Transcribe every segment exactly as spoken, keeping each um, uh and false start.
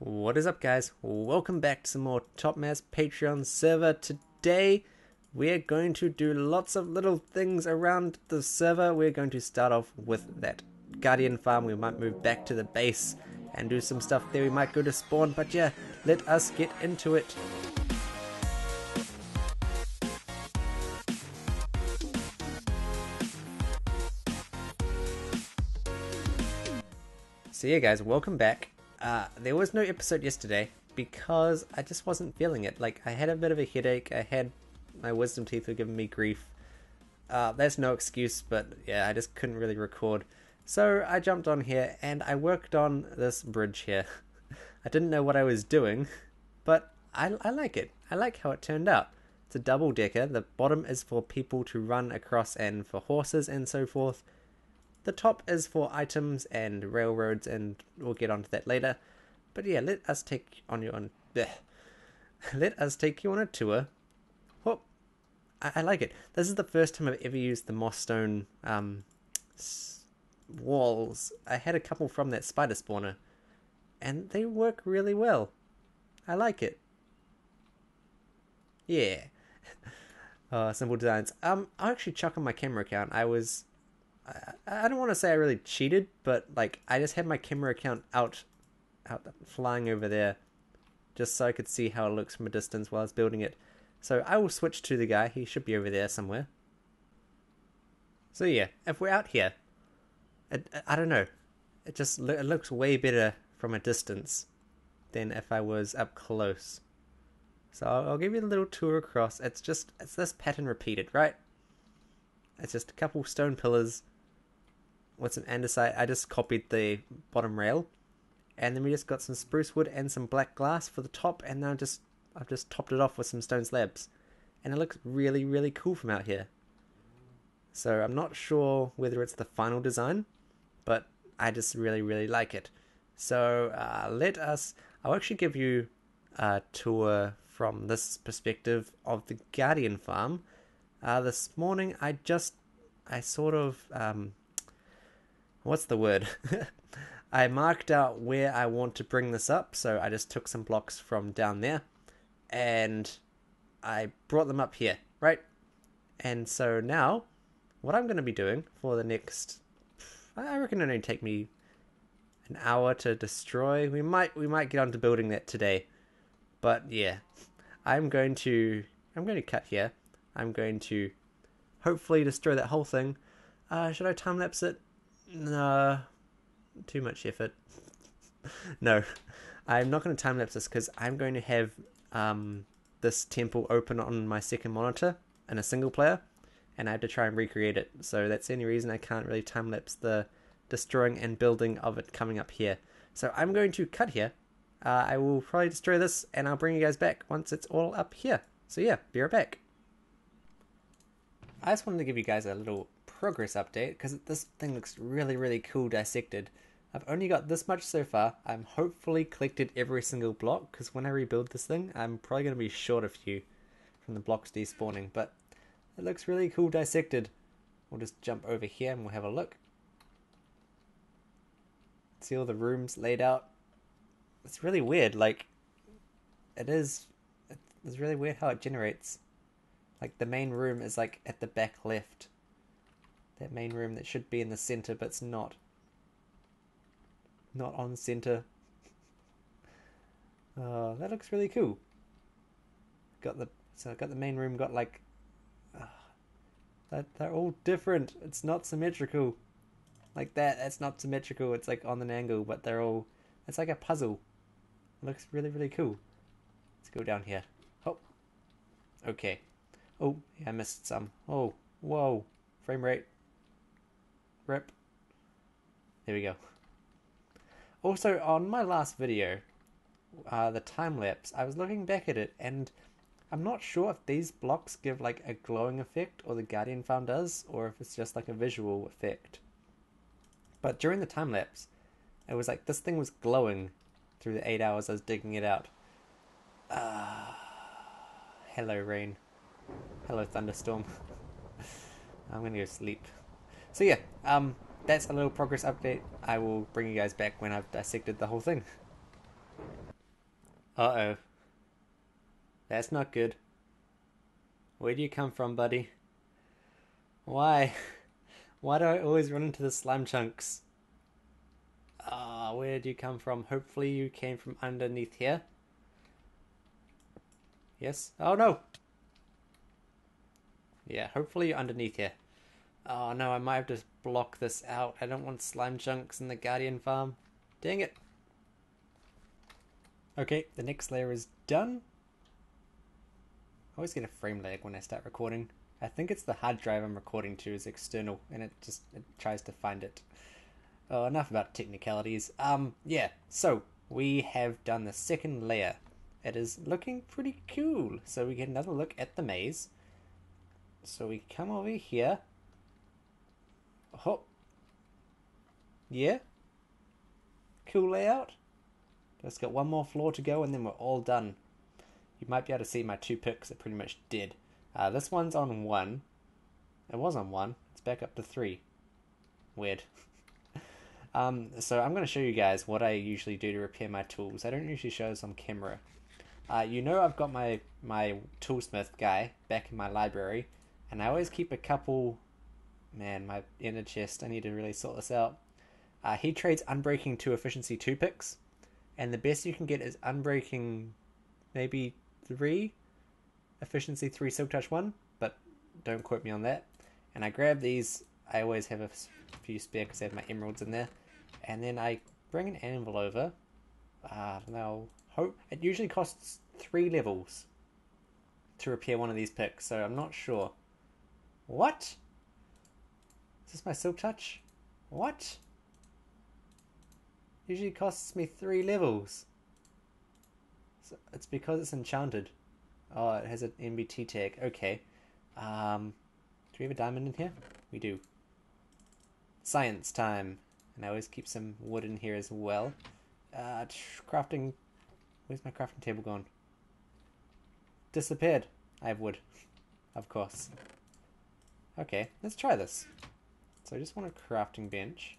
What is up, guys? Welcome back to some more Topmass Patreon server. Today we're going to do lots of little things around the server. We're going to start off with that guardian farm. We might move back to the base and do some stuff there. We might go to spawn, but yeah, let us get into it. So yeah, guys, welcome back. Uh, there was no episode yesterday because I just wasn't feeling it. Like, I had a bit of a headache. I had my wisdom teeth were giving me grief. Uh, that's no excuse, but yeah, I just couldn't really record. So I jumped on here and I worked on this bridge here. I didn't know what I was doing, but I, I like it. I like how it turned out. It's a double decker. The bottom is for people to run across and for horses and so forth. The top is for items and railroads, and we'll get onto that later. But yeah, let us take on your on. Bleh. Let us take you on a tour. Whoop! I, I like it. This is the first time I've ever used the moss stone um, s walls. I had a couple from that spider spawner, and they work really well. I like it. Yeah. uh, simple designs. Um, I'll actually chuck on my camera account. I was. I don't want to say I really cheated, but like I just had my camera account out, out flying over there, just so I could see how it looks from a distance while I was building it. So I will switch to the guy. He should be over there somewhere. So yeah, if we're out here, it, I don't know. It just it looks way better from a distance than if I was up close. So I'll give you a little tour across. It's just it's this pattern repeated, right? It's just a couple stone pillars. What's an andesite? I just copied the bottom rail, and then we just got some spruce wood and some black glass for the top, and then I just I've just topped it off with some stone slabs, and it looks really really cool from out here. So I'm not sure whether it's the final design, but I just really really like it. So uh, let us. I'll actually give you a tour from this perspective of the Guardian Farm. Uh, this morning I just I sort of um. What's the word? I marked out where I want to bring this up, so I just took some blocks from down there and I brought them up here, right? And so now what I'm going to be doing for the next, I reckon it'll only take me an hour to destroy. We might we might get on to building that today, but yeah, I'm going to I'm going to cut here. I'm going to hopefully destroy that whole thing. Uh, should I time lapse it? No, too much effort. No, I'm not going to time lapse this because I'm going to have um, this temple open on my second monitor in a single player, and I have to try and recreate it. So that's the only reason I can't really time lapse the destroying and building of it coming up here. So I'm going to cut here. Uh, I will probably destroy this, and I'll bring you guys back once it's all up here. So yeah, be right back. I just wanted to give you guys a little progress update because this thing looks really really cool dissected. I've only got this much so far. I'm hopefully collected every single block because when I rebuild this thing I'm probably going to be short a few from the blocks despawning, but it looks really cool dissected. We'll just jump over here and we'll have a look. See all the rooms laid out. It's really weird, like it is it's really weird how it generates. Like the main room is like at the back left. That main room that should be in the center, but it's not. Not on center. Uh, that looks really cool. Got the so I got the main room. Got like, uh, that they're all different. It's not symmetrical, like that. That's not symmetrical. It's like on an angle, but they're all. It's like a puzzle. It looks really really cool. Let's go down here. Oh, okay. Oh, yeah, I missed some. Oh, whoa, frame rate. Rip. There we go. Also, on my last video, uh, the time lapse, I was looking back at it, and I'm not sure if these blocks give like a glowing effect, or the Guardian Farm does, or if it's just like a visual effect. But during the time lapse, it was like this thing was glowing through the eight hours I was digging it out. Ah, hello rain, hello thunderstorm. I'm gonna go sleep. So yeah, um, that's a little progress update. I will bring you guys back when I've dissected the whole thing. Uh-oh. That's not good. Where do you come from, buddy? Why? Why do I always run into the slime chunks? Ah, uh, where do you come from? Hopefully you came from underneath here. Yes? Oh, no! Yeah, hopefully you're underneath here. Oh, no, I might have to block this out. I don't want slime chunks in the Guardian farm. Dang it! Okay, the next layer is done. I always get a frame lag when I start recording. I think it's the hard drive I'm recording to is external, and it just it tries to find it. Oh, enough about technicalities. Um, yeah, so we have done the second layer. It is looking pretty cool. So we get another look at the maze. So we come over here. Oh. Yeah. Cool layout. Just got one more floor to go and then we're all done. You might be able to see my two picks are pretty much dead. Uh, this one's on one. It was on one. It's back up to three. Weird. um, so I'm going to show you guys what I usually do to repair my tools. I don't usually show this on camera. Uh, you know I've got my, my toolsmith guy back in my library. And I always keep a couple... Man, my inner chest. I need to really sort this out. Uh, he trades Unbreaking to Efficiency two picks. And the best you can get is Unbreaking maybe three, Efficiency three, Silk Touch one, but don't quote me on that. And I grab these, I always have a few spare because I have my emeralds in there. And then I bring an anvil over. Ah, uh, no. Hope it usually costs three levels to repair one of these picks, so I'm not sure. What? Is this my Silk Touch? What? Usually costs me three levels. So it's because it's enchanted. Oh, it has an M B T tag. Okay. Um, do we have a diamond in here? We do. Science time. And I always keep some wood in here as well. Uh, crafting. Where's my crafting table gone? Disappeared. I have wood. Of course. Okay, let's try this. So I just want a crafting bench.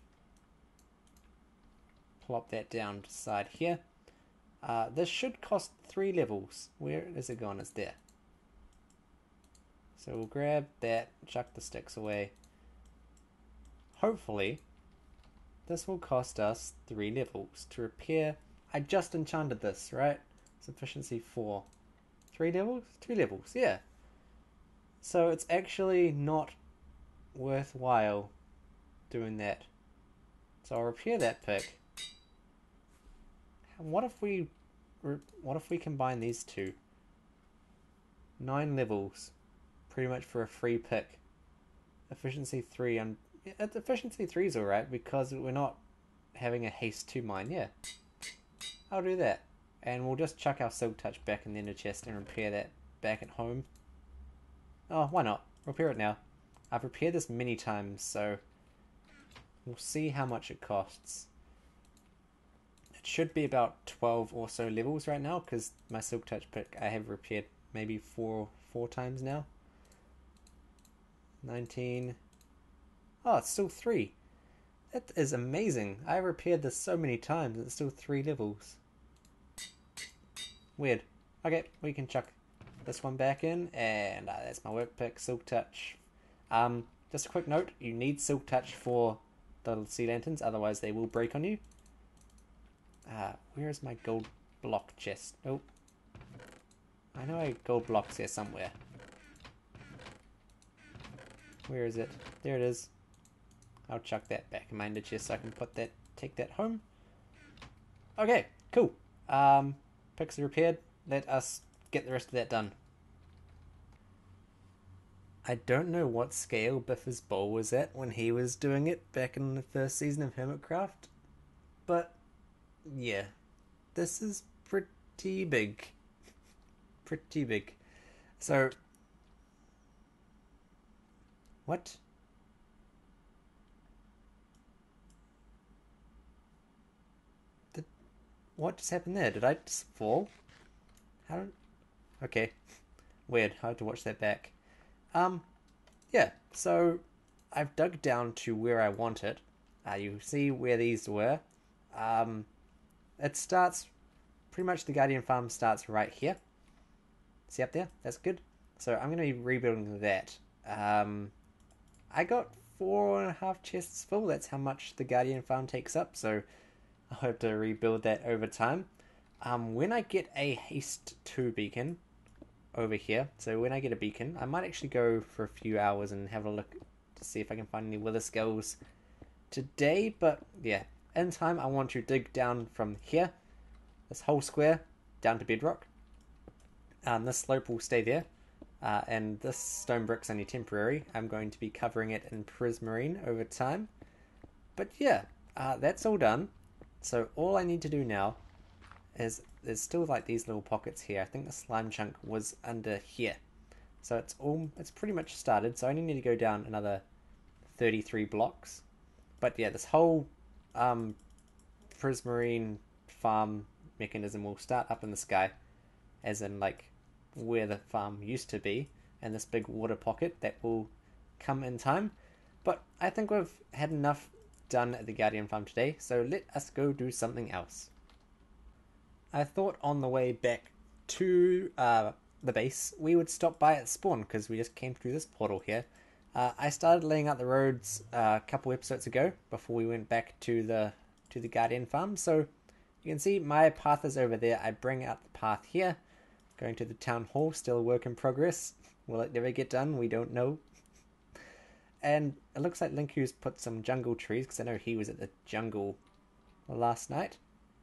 Plop that down to side here. Uh, this should cost three levels. Where is it gone? It's there. So we'll grab that, chuck the sticks away. Hopefully, this will cost us three levels to repair. I just enchanted this, right? Efficiency four. Three levels? Two levels, yeah. So it's actually not worthwhile doing that. So I'll repair that pick. What if we, what if we combine these two? Nine levels, pretty much for a free pick. Efficiency three, and efficiency three is all right because we're not having a haste to mine. Yeah, I'll do that, and we'll just chuck our Silk Touch back in the inner chest and repair that back at home. Oh, why not? Repair it now. I've repaired this many times, so we'll see how much it costs. It should be about twelve or so levels right now because my Silk Touch pick I have repaired maybe four four times now. nineteen. Oh, it's still three. That is amazing. I repaired this so many times and it's still three levels. Weird. Okay, we can chuck this one back in, and uh, that's my work pick, Silk Touch. Um, just a quick note, you need Silk Touch for the sea lanterns, otherwise they will break on you. Uh, where is my gold block chest? Nope. I know I have gold blocks here somewhere. Where is it? There it is. I'll chuck that back in my ender chest so I can put that, take that home. Okay, cool. Um, picks are repaired. Let us get the rest of that done. I don't know what scale Biffa's bowl was at when he was doing it back in the first season of Hermitcraft, but yeah, this is pretty big. Pretty big. So, what? The, what just happened there? Did I just fall? How did, okay. Weird. I had to watch that back. Um, yeah. So, I've dug down to where I want it. Uh, you see where these were. Um... It starts pretty much the Guardian farm starts right here. See up there? That's good. So I'm going to be rebuilding that. Um, I got four and a half chests full. That's how much the Guardian farm takes up. So I hope to rebuild that over time. Um, when I get a haste two beacon over here, so when I get a beacon, I might actually go for a few hours and have a look to see if I can find any wither skulls today. But yeah, in time I want to dig down from here, this whole square, down to bedrock. Um, this slope will stay there, uh, and this stone brick's only temporary. I'm going to be covering it in prismarine over time. But yeah, uh, that's all done. So all I need to do now is there's still like these little pockets here. I think the slime chunk was under here. So it's all it's pretty much started. So I only need to go down another thirty-three blocks. But yeah, this whole um, prismarine farm mechanism will start up in the sky, as in like where the farm used to be, and this big water pocket that will come in time. But I think we've had enough done at the Guardian farm today, so let us go do something else. I thought on the way back to uh, the base we would stop by at spawn, because we just came through this portal here. Uh, I started laying out the roads uh, a couple episodes ago before we went back to the to the Guardian farm. So you can see my path is over there. I bring out the path here, going to the town hall. Still a work in progress. Will it never get done? We don't know. And it looks like Linku's put some jungle trees, because I know he was at the jungle last night.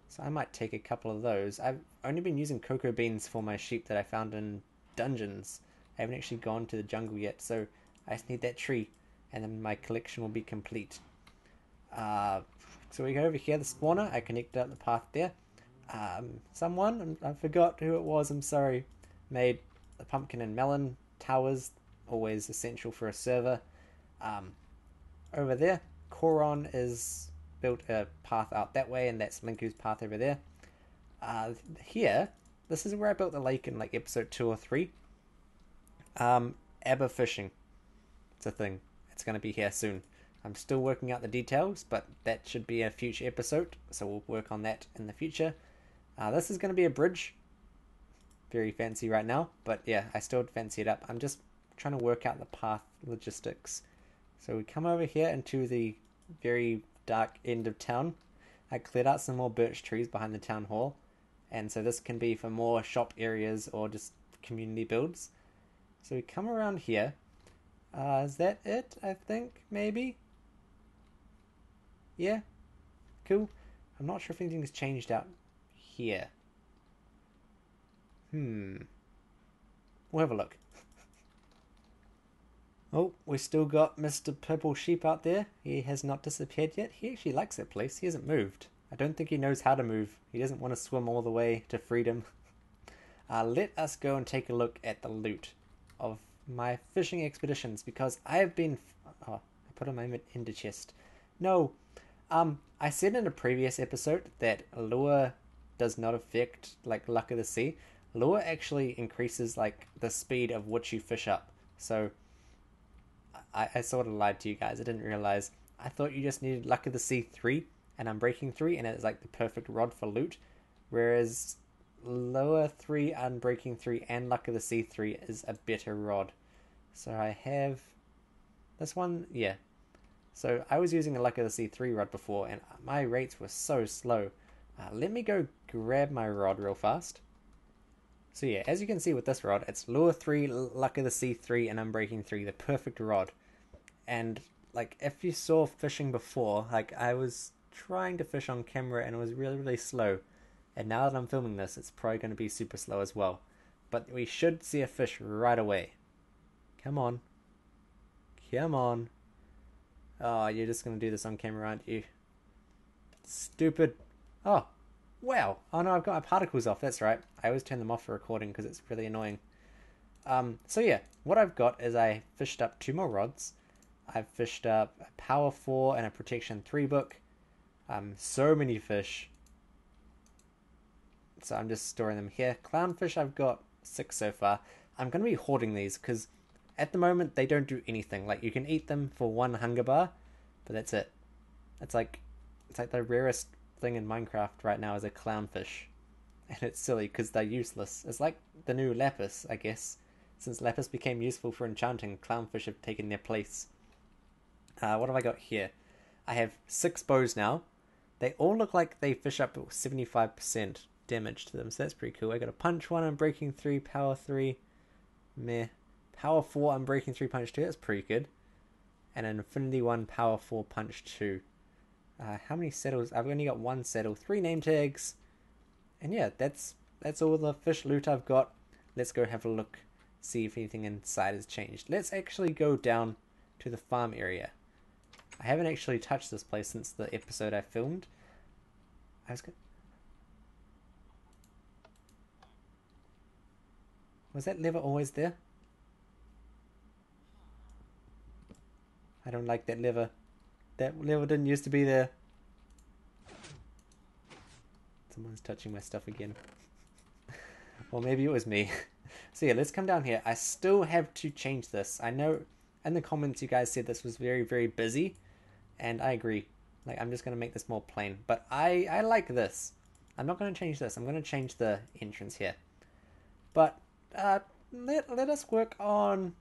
So I might take a couple of those. I've only been using cocoa beans for my sheep that I found in dungeons. I haven't actually gone to the jungle yet, so I just need that tree, and then my collection will be complete. Uh, so we go over here, the spawner. I connected up the path there. Um, someone, I forgot who it was, I'm sorry, made the pumpkin and melon towers, always essential for a server. Um, over there, Koron is... built a path out that way, and that's Linku's path over there. Uh, here, this is where I built the lake in like episode two or three. Um, Abba fishing, it's a thing. It's going to be here soon. I'm still working out the details, but that should be a future episode, so we'll work on that in the future. Uh, this is going to be a bridge, very fancy right now, but yeah, I still fancy it up. I'm just trying to work out the path logistics. So we come over here into the very dark end of town. I cleared out some more birch trees behind the town hall, and so this can be for more shop areas or just community builds. So we come around here. Uh, is that it? I think maybe. Yeah, cool. I'm not sure if anything's changed out here. Hmm. We'll have a look. Oh, we still got Mister Purple Sheep out there. He has not disappeared yet. He actually likes that place. He hasn't moved. I don't think he knows how to move. He doesn't want to swim all the way to freedom. Uh, let us go and take a look at the loot of my fishing expeditions, because I have been... Oh, I put on my ender chest. No. Um, I said in a previous episode that lure does not affect, like, luck of the sea. Lure actually increases, like, the speed of what you fish up. So... I, I sort of lied to you guys. I didn't realize. I thought you just needed Luck of the Sea three, and I'm breaking three, and it's like the perfect rod for loot. Whereas lower three, unbreaking three, and Luck of the Sea three is a better rod. So I have this one, yeah. So I was using a Luck of the Sea three rod before, and my rates were so slow. Uh, let me go grab my rod real fast. So yeah, as you can see with this rod, it's Lure three, Luck of the Sea three, and Unbreaking three, the perfect rod. And, like, if you saw fishing before, like, I was trying to fish on camera and it was really, really slow. And now that I'm filming this, it's probably going to be super slow as well. But we should see a fish right away. Come on. Come on. Oh, you're just going to do this on camera, aren't you? Stupid. Oh. Wow. Oh no, I've got my particles off, that's right. I always turn them off for recording because it's really annoying. Um, so yeah, what I've got is I fished up two more rods. I've fished up a Power four and a Protection three book. Um, so many fish. So I'm just storing them here. Clownfish, I've got six so far. I'm going to be hoarding these because at the moment they don't do anything. Like, you can eat them for one hunger bar, but that's it. It's like, it's like the rarest thing in Minecraft right now is a clownfish. and it's silly because they're useless. It's like the new lapis, I guess. Since lapis became useful for enchanting, clownfish have taken their place. Uh, what have I got here? I have six bows now. They all look like they fish up seventy-five percent damage to them, so that's pretty cool. I got a punch one, I'm breaking three, power three, meh. Power four, I'm breaking three, punch two, that's pretty good. And an infinity one, power four, punch two. Uh, how many settles? I've only got one settle, three name tags. And yeah, that's that's all the fish loot I've got. Let's go have a look, see if anything inside has changed. Let's actually go down to the farm area. I haven't actually touched this place since the episode I filmed. I was gonna... Was that lever always there? I don't like that lever. That lever didn't used to be there. Someone's touching my stuff again. Or maybe it was me. So yeah, let's come down here. I still have to change this. I know in the comments you guys said this was very, very busy. And I agree. Like, I'm just going to make this more plain. But I, I like this. I'm not going to change this. I'm going to change the entrance here. But uh, let, let us work on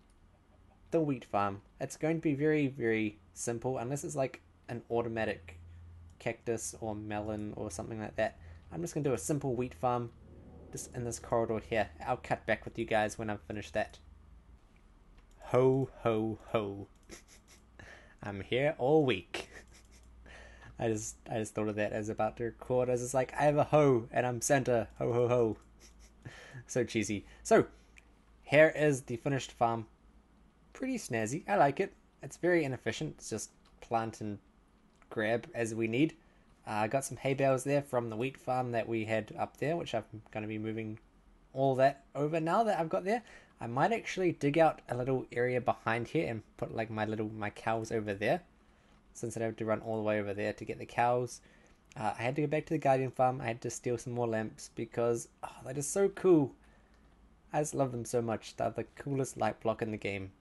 the wheat farm. It's going to be very, very simple. Unless it's like an automatic cactus or melon or something like that. I'm just going to do a simple wheat farm just in this corridor here. I'll cut back with you guys when I've finished that. Ho, ho, ho. I'm here all week. I just I just thought of that as about to record. I was just like, I have a hoe and I'm Santa. Ho, ho, ho. So cheesy. So, here is the finished farm. Pretty snazzy. I like it. It's very inefficient. It's just plant and grab as we need. I uh, got some hay bales there from the wheat farm that we had up there, which I'm going to be moving all that over now that I've got there. I might actually dig out a little area behind here and put like my little my cows over there, since I'd have to run all the way over there to get the cows. Uh, I had to go back to the Guardian farm. I had to steal some more lamps because oh, that is so cool. I just love them so much. They're the coolest light block in the game.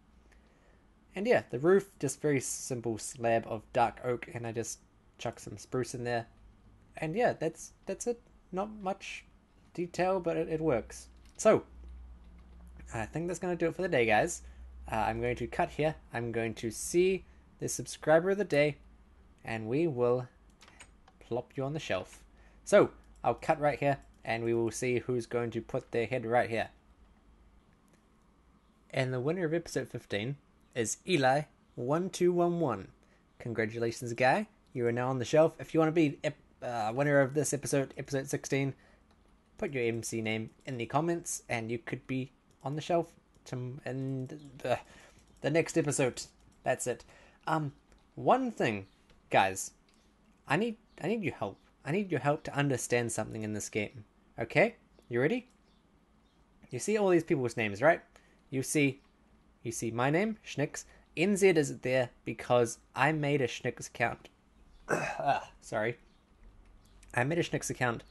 And yeah, the roof, just very simple slab of dark oak, and I just chuck some spruce in there. And yeah, that's that's it. Not much detail, but it, it works. So I think that's going to do it for the day, guys. Uh, I'm going to cut here. I'm going to see the subscriber of the day, and we will plop you on the shelf. So, I'll cut right here, and we will see who's going to put their head right here. And the winner of episode fifteen is Eli one two one one. Congratulations, guy. You are now on the shelf. If you want to be uh, winner of this episode, episode sixteen, put your M C name in the comments, and you could be on the shelf to, and the, the next episode. That's it. Um, one thing, guys, I need I need your help. I need your help to understand something in this game. Okay, you ready? You see all these people's names, right? You see, you see my name, Schnicks N Z is there because I made a Schnicks account. ah, sorry, I made a Schnicks account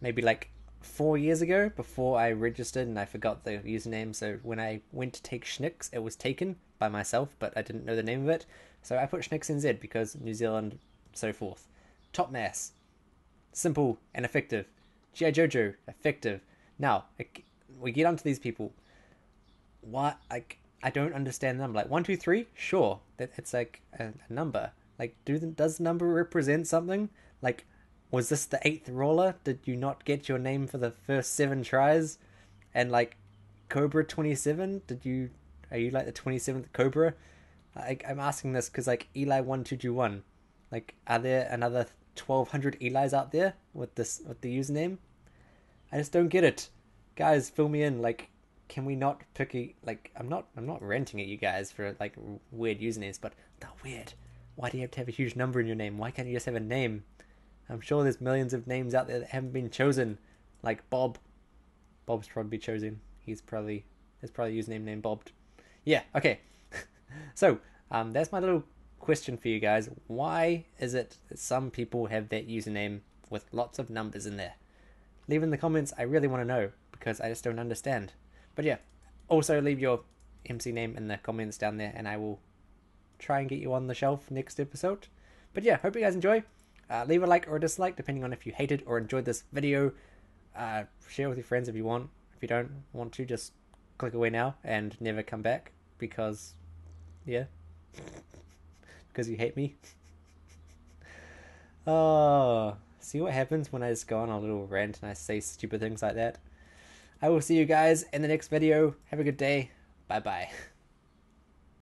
maybe like four years ago before I registered, and I forgot the username, so when I went to take Schnicks it was taken by myself, but I didn't know the name of it, so I put Schnicks N Z because New Zealand, so forth. Topmass, simple and effective. G I Jojo, effective. Now we get onto these people. What, like, I don't understand them. Like one two three, sure, that it's like a, a number. Like, do the, does the number represent something? Like, was this the eighth roller? Did you not get your name for the first seven tries? And like, Cobra twenty-seven? Did you, are you like the twenty-seventh Cobra? I, I'm asking this because like Eli one two two one. Like, are there another twelve hundred Elis out there with this, with the username? I just don't get it. Guys, fill me in. Like, can we not pick a, like, I'm not, I'm not ranting at you guys for like weird usernames, but they're weird. Why do you have to have a huge number in your name? Why can't you just have a name? I'm sure there's millions of names out there that haven't been chosen, like Bob. Bob's probably chosen. He's probably his probably username named Bob. Yeah. Okay. So um, that's my little question for you guys. Why is it that some people have that username with lots of numbers in there? Leave in the comments. I really want to know because I just don't understand. But yeah. Also leave your M C name in the comments down there, and I will try and get you on the shelf next episode. But yeah, hope you guys enjoy. Uh, leave a like or a dislike depending on if you hated or enjoyed this video. uh, share with your friends if you want. If you don't want to, just click away now and never come back because, yeah, because you hate me. Oh, see what happens when I just go on a little rant and I say stupid things like that. I will see you guys in the next video. Have a good day. Bye bye.